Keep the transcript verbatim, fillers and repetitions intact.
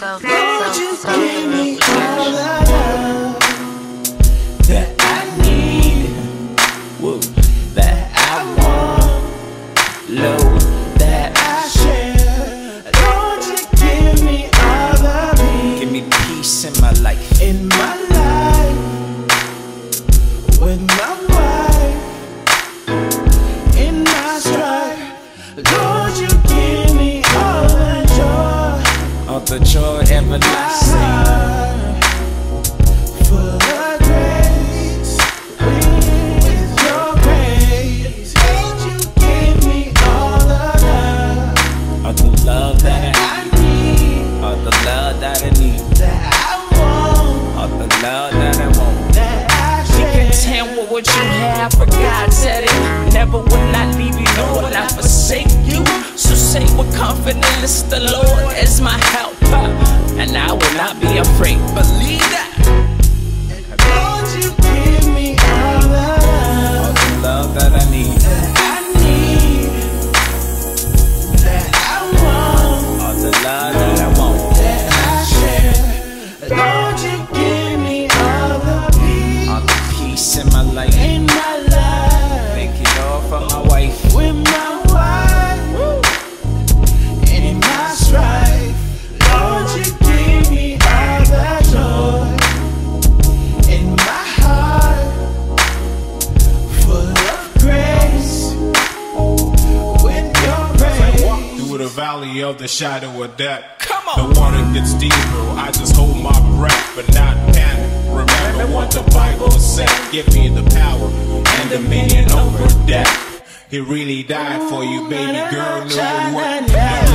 so, so, so, so, so give me all the love that I need, whoa, that I want, love that I share. Don't you give me all the me. Give me peace in my life, in my life, with my wife, in my strife. Don't you give me all the joy, all the joy everlasting. What you have, for God said it. Never will I leave you, nor will I forsake you. So say with confidence, the Lord is my helper, and I will not be afraid. Believe that. Don't you give me all the love, all the love that I need, that I need, that I want, all the love that I want, that I share. In my life, in my life, thank you Lord for my wife, with my wife, woo. And in my strife, Lord, you give me all that joy in my heart, full of grace, with your grace. I walk through the valley of the shadow of death, come on. The water gets deeper, I just hold my breath, but not panic. Remember what the Bible said, give me the power and dominion over death. He really died for you, baby girl, knew what